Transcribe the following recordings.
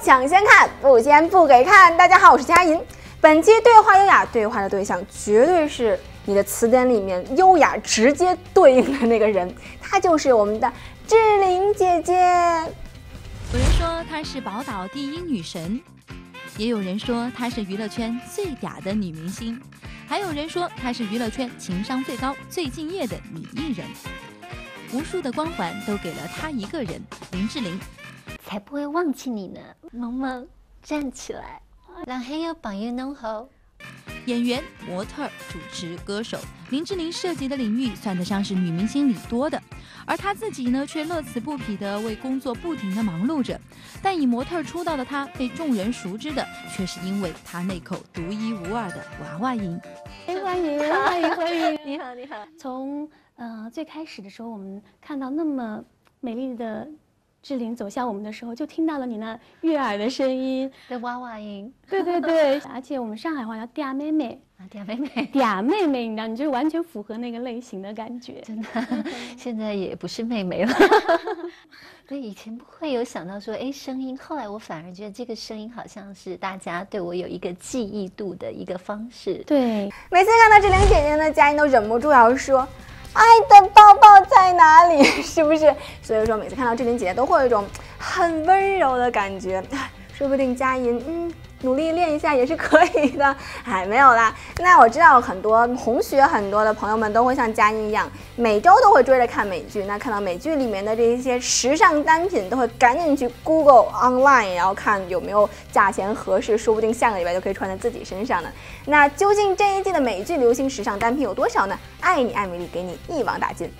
抢先看，不先不给看。大家好，我是佳莹。本期对话优雅，对话的对象绝对是你的词典里面优雅直接对应的那个人，她就是我们的志玲姐姐。有人说她是宝岛第一女神，也有人说她是娱乐圈最嗲的女明星，还有人说她是娱乐圈情商最高、最敬业的女艺人。无数的光环都给了她一个人，林志玲。 才不会忘记你呢，萌萌，站起来！人很有榜样能好。演员、模特、主持、歌手，林志玲涉及的领域算得上是女明星里多的，而她自己呢，却乐此不疲地为工作不停地忙碌着。但以模特出道的她，被众人熟知的却是因为她那口独一无二的娃娃音。欢迎，欢迎，欢迎！你好，你好。从最开始的时候，我们看到那么美丽的 志玲走向我们的时候，就听到了你那悦耳的声音的娃娃音。对对对，而且我们上海话叫嗲妹妹啊，嗲妹妹，嗲妹妹，你知道，你就是完全符合那个类型的感觉。真的，现在也不是妹妹了。对，以前不会有想到说，哎，声音。后来我反而觉得这个声音好像是大家对我有一个记忆度的一个方式。对，每次看到志玲姐姐呢，佳音都忍不住要说 爱的抱抱在哪里？是不是？所以说每次看到志玲姐姐都会有一种很温柔的感觉。说不定佳音，努力练一下也是可以的。哎，没有啦。那我知道很多红学很多的朋友们都会像佳音一样，每周都会追着看美剧。那看到美剧里面的这一些时尚单品，都会赶紧去 Google online， 然后看有没有价钱合适，说不定下个礼拜就可以穿在自己身上呢。那究竟这一季的美剧流行时尚单品有多少呢？爱你艾米丽给你一网打尽。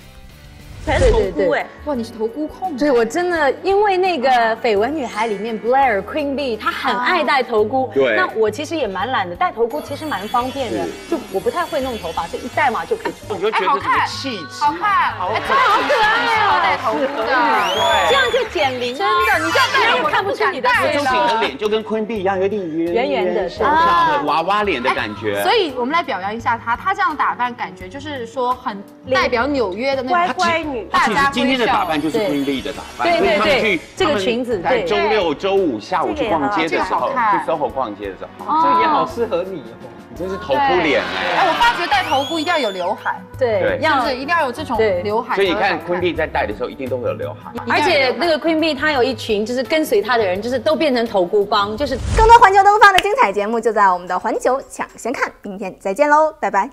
全是头箍哎！哇，你是头箍控！对，我真的因为那个《绯闻女孩》里面 Blair Queen Bee， 她很爱戴头箍。对。那我其实也蛮懒的，戴头箍其实蛮方便的。就我不太会弄头发，所以一戴嘛就可以。我就觉得这个气质好看，好看，好可爱哦！戴头箍的，这样就减龄。真的，你这样戴我看不出你的脸。钟景的脸就跟 Queen Bee 一样，有点圆圆的，瘦瘦的娃娃脸的感觉。所以我们来表扬一下她，她这样打扮感觉就是说很代表纽约的那种乖乖女。 其实今天的打扮就是 Queen Bee 的打扮，对对对，这个裙子在周六周五下午去逛街的时候，去 SOHO 逛街的时候，这个也好适合你哦，你真是头箍脸哎！哎，我发觉戴头箍一定要有刘海，对，样子一定要有这种刘海。所以你看 Queen Bee 在戴的时候，一定都会有刘海。而且那个 Queen Bee 她有一群就是跟随她的人，就是都变成头箍帮，就是更多环球东方的精彩节目就在我们的环球抢先看，明天再见喽，拜拜。